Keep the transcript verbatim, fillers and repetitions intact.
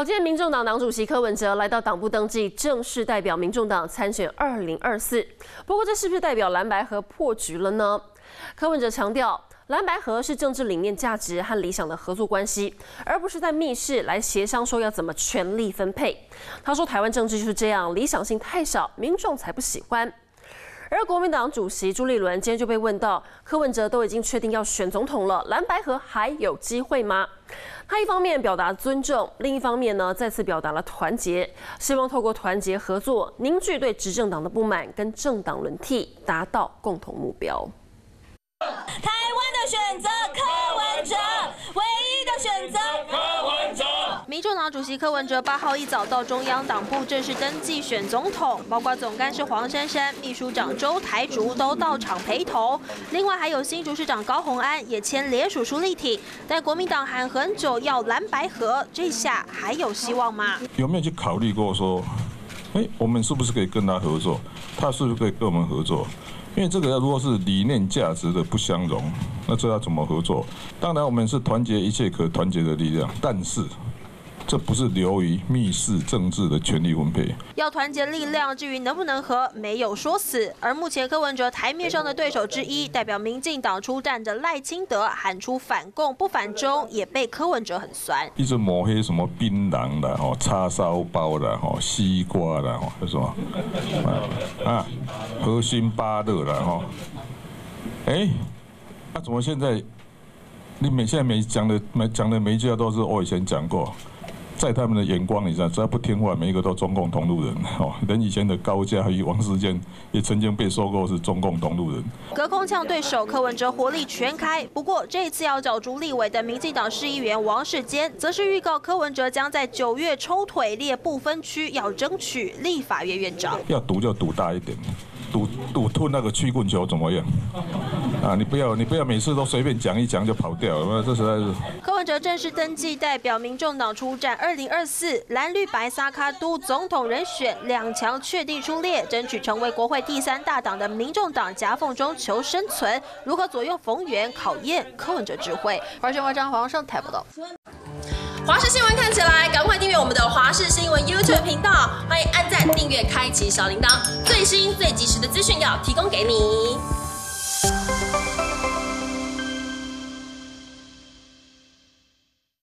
好，今天民众党党主席柯文哲来到党部登记，正式代表民众党参选二零二四。不过，这是不是代表蓝白合破局了呢？柯文哲强调，蓝白合是政治理念、价值和理想的合作关系，而不是在密室来协商说要怎么权力分配。他说，台湾政治就是这样，理想性太少，民众才不喜欢。而国民党主席朱立伦今天就被问到，柯文哲都已经确定要选总统了，蓝白合还有机会吗？ 他一方面表达尊重，另一方面呢，再次表达了团结，希望透过团结合作，凝聚对执政党的不满跟政党轮替，达到共同目标。台湾的选择，柯文哲，唯一的选择，柯文哲。 民众党主席柯文哲八号一早到中央党部正式登记选总统，包括总干事黄珊珊、秘书长周台竹都到场陪同，另外还有新竹市长高虹安也签联署书力挺。但国民党喊很久要蓝白合，这下还有希望吗？有没有去考虑过说，哎、欸，我们是不是可以跟他合作？他是不是可以跟我们合作？ 因为这个如果是理念价值的不相容，那这要怎么合作？当然，我们是团结一切可团结的力量，但是这不是流于密室政治的权力分配。要团结力量，至于能不能和，没有说死。而目前柯文哲台面上的对手之一，代表民进党出战的赖清德喊出反共不反中，也被柯文哲很酸，一直抹黑什么槟榔啦、吼叉烧包啦、吼西瓜啦、吼什么啊。 核心巴勒了哈，哎、欸，那、啊、怎么现在你每现在每讲的每讲的每一句话都是我以前讲过，在他们的眼光里上，只要不听话，每一个都中共同路人哦。人以前的高嘉瑜、王世坚也曾经被收购是中共同路人。隔空呛对手柯文哲火力全开，不过这次要角逐立委的民进党市议员王世坚，则是预告柯文哲将在九月抽腿列部分区，要争取立法院院长。要赌就赌大一点。 赌赌吞那个曲棍球怎么样？啊，你不要你不要每次都随便讲一讲就跑掉，那这实在是。柯文哲正式登记代表民众党出战二零二四，蓝绿白沙卡都总统人选两强确定出列，争取成为国会第三大党的民众党夹缝中求生存。如何左右逢源，考验柯文哲智慧。华视新闻张黄胜台报道。华视新闻看起来，赶快订阅我们的华视新闻 YouTube 频道，欢迎按赞、订阅、开启小铃铛。 最新最及时的资讯要提供给你。